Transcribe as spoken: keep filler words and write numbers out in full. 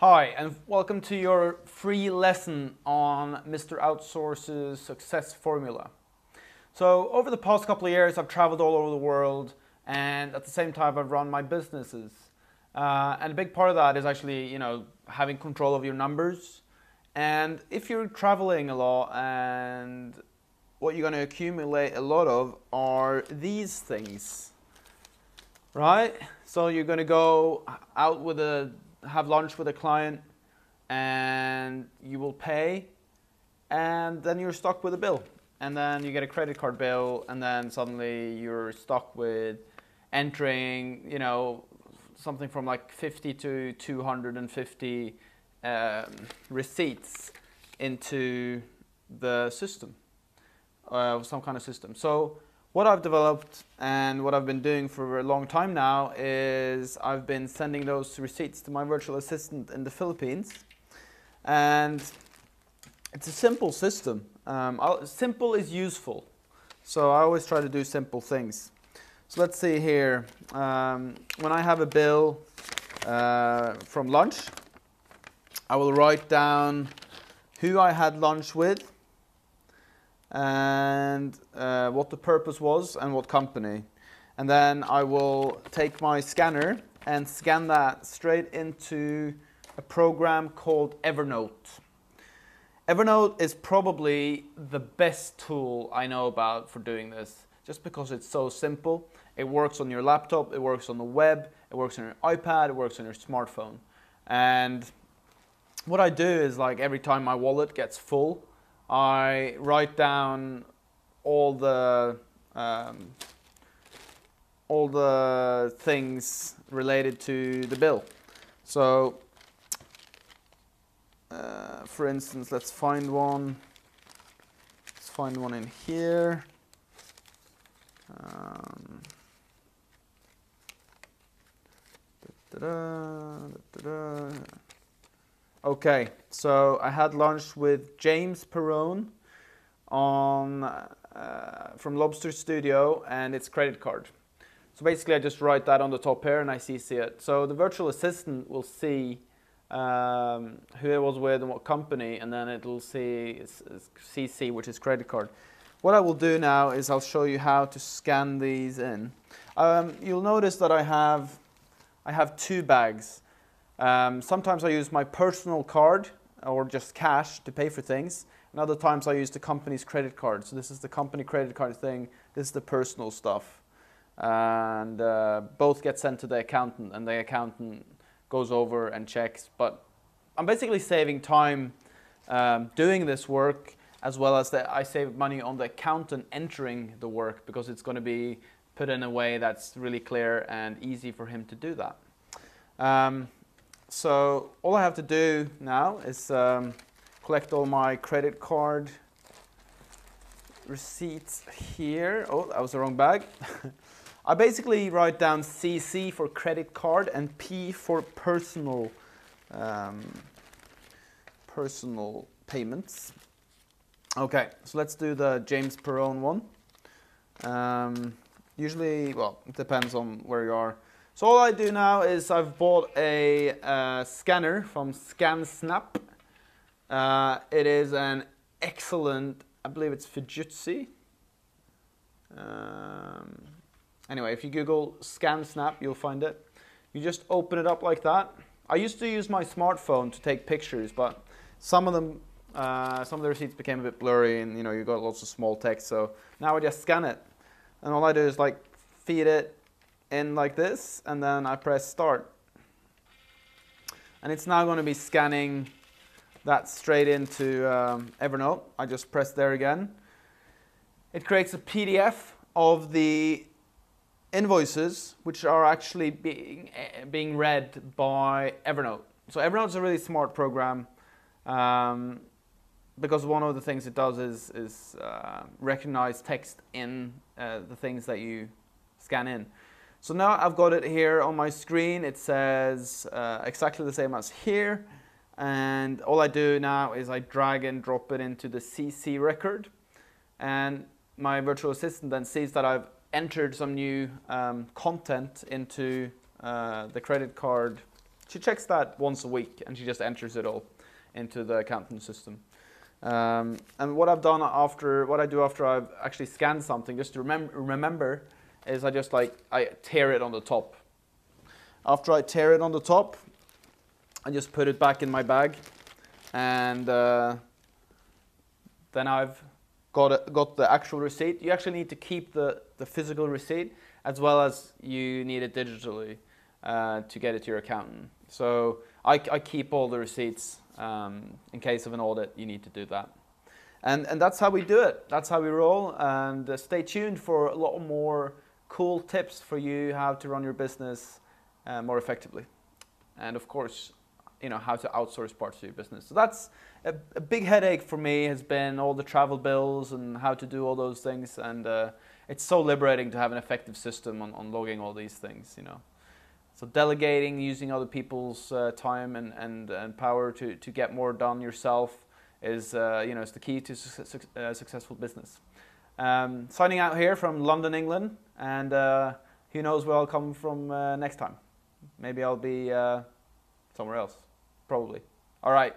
Hi, and welcome to your free lesson on Mister Outsource's success formula. So over the past couple of years, I've traveled all over the world, and at the same time, I've run my businesses. Uh, and a big part of that is actually, you know, having control of your numbers. And if you're traveling a lot, and what you're going to accumulate a lot of are these things, right? So you're going to go out with a have lunch with a client, and you will pay, and then you're stuck with a bill, and then you get a credit card bill, and then suddenly you're stuck with entering, you know, something from like fifty to two hundred fifty um, receipts into the system, uh, some kind of system. So what I've developed and what I've been doing for a long time now is I've been sending those receipts to my virtual assistant in the Philippines. And it's a simple system. Um, simple is useful. So I always try to do simple things. So let's see here. Um, when I have a bill uh, from lunch, I will write down who I had lunch with, and uh, what the purpose was and what company. And then I will take my scanner and scan that straight into a program called Evernote. Evernote is probably the best tool I know about for doing this, just because it's so simple. It works on your laptop, it works on the web, it works on your iPad, it works on your smartphone. And what I do is, like, every time my wallet gets full, I write down all the um, all the things related to the bill. So, uh, for instance, let's find one. Let's find one in here. Um, da-da-da, da-da-da. Okay, so I had lunch with James Perrone on, uh, from Lobster Studio, and its credit card. So basically I just write that on the top here and I C C it. So the virtual assistant will see um, who it was with and what company, and then it will see C C, which is credit card. What I will do now is I'll show you how to scan these in. Um, you'll notice that I have, I have two bags. Um, sometimes I use my personal card or just cash to pay for things, and other times I use the company's credit card. So this is the company credit card thing, this is the personal stuff. And uh, both get sent to the accountant, and the accountant goes over and checks. But I'm basically saving time um, doing this work, as well as that I save money on the accountant entering the work, because it's going to be put in a way that's really clear and easy for him to do that. Um, So all I have to do now is um, collect all my credit card receipts here. Oh, that was the wrong bag. I basically write down C C for credit card and P for personal, um, personal payments. Okay, so let's do the James Perrone one. Um, usually, well, it depends on where you are. So all I do now is I've bought a uh, scanner from ScanSnap. Uh, it is an excellent, I believe it's Fujitsu. Um, anyway, if you Google ScanSnap, you'll find it. You just open it up like that. I used to use my smartphone to take pictures, but some of them, uh, some of the receipts became a bit blurry, and you know, you got lots of small text. So now I just scan it, and all I do is like feed it in like this, and then I press start, and it's now going to be scanning that straight into um, Evernote. I just press there again. It creates a P D F of the invoices, which are actually being being read by Evernote. So Evernote's a really smart program, um, because one of the things it does is is uh, recognize text in uh, the things that you scan in. So now I've got it here on my screen. It says uh, exactly the same as here. And all I do now is I drag and drop it into the C C record. And my virtual assistant then sees that I've entered some new um, content into uh, the credit card She checks that once a week and she just enters it all into the accounting system. Um, and what I've done after, what I do after I've actually scanned something, just to remem remember, is I just like, I tear it on the top. After I tear it on the top, I just put it back in my bag, and uh, then I've got, a, got the actual receipt. You actually need to keep the, the physical receipt as well as you need it digitally uh, to get it to your accountant. So I, I keep all the receipts. Um, in case of an audit, you need to do that. And, and that's how we do it. That's how we roll. And uh, stay tuned for a lot more cool tips for you how to run your business uh, more effectively. And of course, you know, how to outsource parts of your business. So that's a, a big headache for me, has been all the travel bills and how to do all those things. And uh, it's so liberating to have an effective system on, on logging all these things, you know. So delegating, using other people's uh, time and, and, and power to, to get more done yourself is, uh, you know, is the key to su su uh, successful business. Um, signing out here from London, England, and uh, who knows where I'll come from uh, next time. Maybe I'll be uh, somewhere else, probably. All right.